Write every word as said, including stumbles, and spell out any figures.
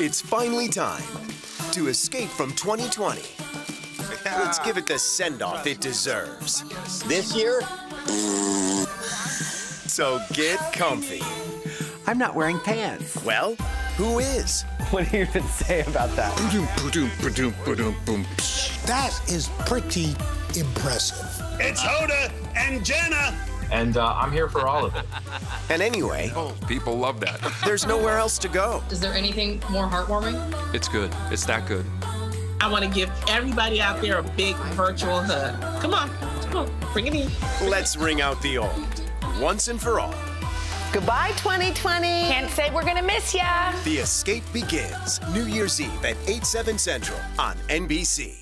It's finally time to escape from twenty twenty. Yeah. Let's give it the send-off it deserves. This year? So get comfy. I'm not wearing pants. Well, who is? What do you even say about that? That is pretty impressive. It's Hoda and Jenna. And uh, I'm here for all of it. And anyway... Oh, people love that. There's nowhere else to go. Is there anything more heartwarming? It's good. It's that good. I want to give everybody out there a big virtual hug. Come on. Come on. Bring it in. Bring Let's it. Ring out the old. Once and for all. Goodbye, twenty twenty. Can't say we're going to miss ya. The Escape begins New Year's Eve at eight, seven Central on N B C.